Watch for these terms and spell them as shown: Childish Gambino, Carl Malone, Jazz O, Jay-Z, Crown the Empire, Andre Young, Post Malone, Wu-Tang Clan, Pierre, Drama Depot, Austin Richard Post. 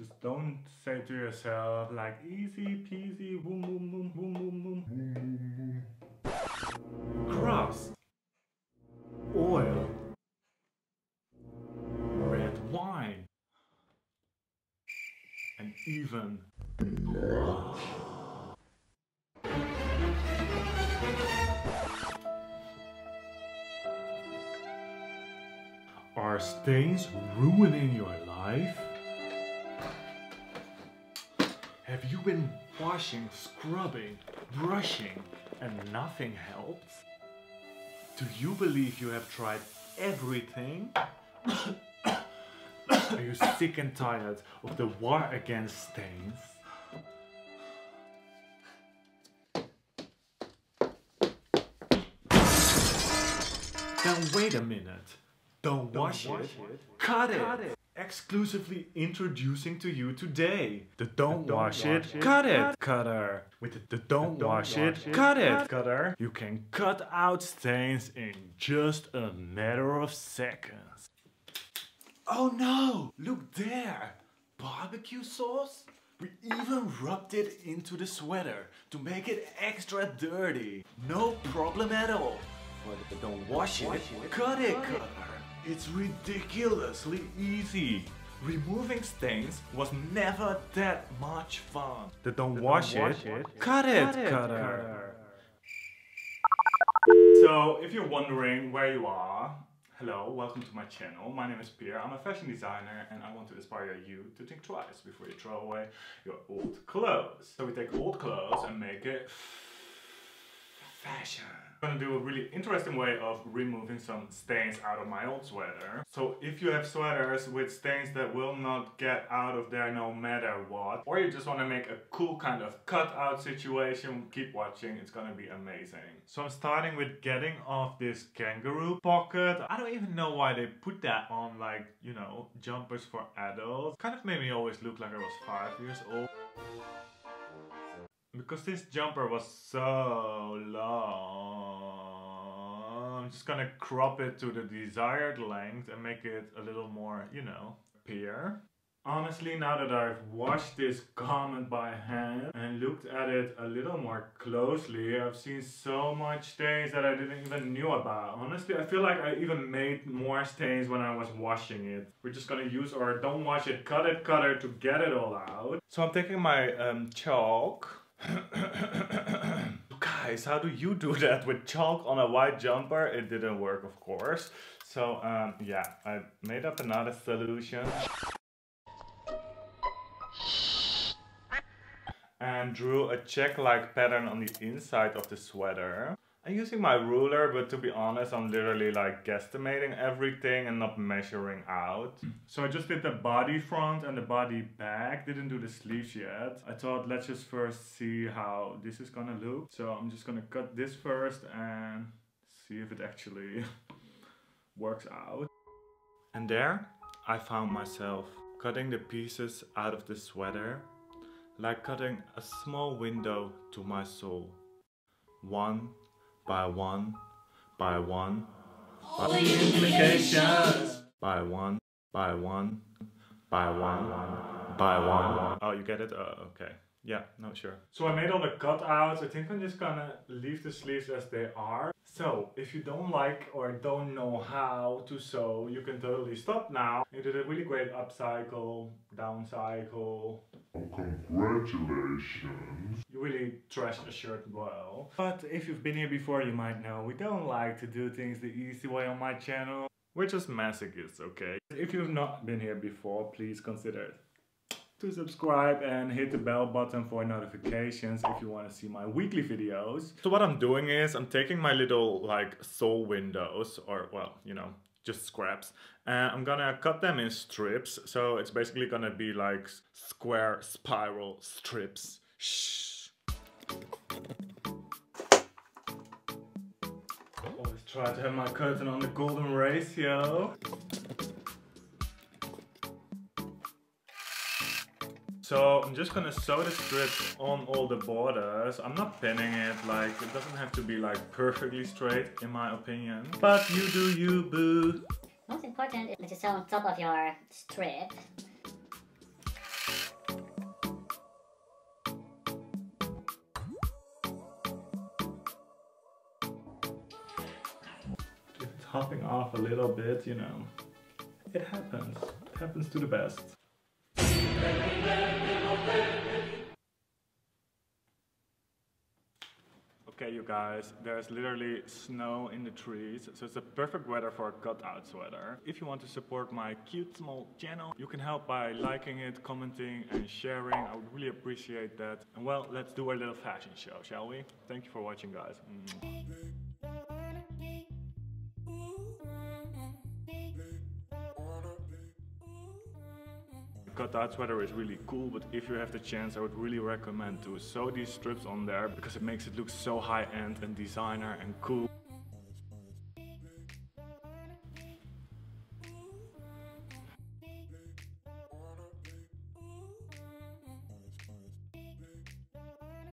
Just don't say to yourself like easy peasy, boom boom boom boom boom boom. Crust, oil, red wine, and even are stains ruining your life? Have you been washing, scrubbing, brushing, and nothing helps? Do you believe you have tried everything? Are you sick and tired of the war against stains? Then wait a minute. Don't wash it. Cut it. Exclusively introducing to you today the Don't Wash It Cut It Cutter. With the Don't Wash It Cut It Cutter, you can cut out stains in just a matter of seconds. Oh no! Look there! Barbecue sauce? We even rubbed it into the sweater to make it extra dirty. No problem at all. For the Don't Wash It Cut It Cutter. It's ridiculously easy. Removing stains was never that much fun. The Don't Wash It Cut It Cutter. So, if you're wondering where you are, hello, welcome to my channel. My name is Pierre, I'm a fashion designer and I want to inspire you to think twice before you throw away your old clothes. So we take old clothes and make it fashion. I'm gonna do a really interesting way of removing some stains out of my old sweater. So if you have sweaters with stains that will not get out of there no matter what, or you just want to make a cool kind of cutout situation, keep watching, it's gonna be amazing. So I'm starting with getting off this kangaroo pocket. I don't even know why they put that on, like, you know, jumpers for adults. Kind of made me always look like I was 5 years old. Because this jumper was so long, I'm just gonna crop it to the desired length and make it a little more, you know, Pierre. Honestly, now that I've washed this garment by hand and looked at it a little more closely, I've seen so much stains that I didn't even knew about. Honestly, I feel like I even made more stains when I was washing it. We're just gonna use our Don't Wash It Cutter to get it all out. So I'm taking my chalk. Guys, how do you do that with chalk on a white jumper? It didn't work, of course. So yeah, I made up another solution and drew a check-like pattern on the inside of the sweater. I'm using my ruler, but to be honest, I'm literally like guesstimating everything and not measuring out. So I just did the body front and the body back, didn't do the sleeves yet. I thought, let's just first see how this is gonna look. So I'm just gonna cut this first and see if it actually works out. And there I found myself cutting the pieces out of the sweater, like cutting a small window to my soul. One by one. Oh, you get it? Okay. Yeah, no, sure. So I made all the cutouts. I think I'm just gonna leave the sleeves as they are. So if you don't like or don't know how to sew, you can totally stop now. You did a really great up cycle, down cycle. Oh, congratulations. You really trashed a shirt well. But if you've been here before, you might know we don't like to do things the easy way on my channel. We're just masochists, okay? If you've not been here before, please consider to subscribe and hit the bell button for notifications if you want to see my weekly videos. So what I'm doing is I'm taking my little like sole windows, or well, you know, just scraps, and I'm gonna cut them in strips. So it's basically gonna be like square spiral strips. Shh. Always try to have my curtain on the golden ratio. So I'm just gonna sew the strips on all the borders. I'm not pinning it, like it doesn't have to be like perfectly straight in my opinion. But you do you, boo. Most important is to sew on top of your strip. toughing off a little bit, you know. It happens. It happens to the best. Okay, you guys, there's literally snow in the trees, so it's the perfect weather for a cutout sweater. If you want to support my cute small channel, you can help by liking it, commenting and sharing. I would really appreciate that. And well, let's do a little fashion show, shall we? Thank you for watching, guys. Cutout sweater is really cool, but if you have the chance, I would really recommend to sew these strips on there because it makes it look so high-end and designer and cool.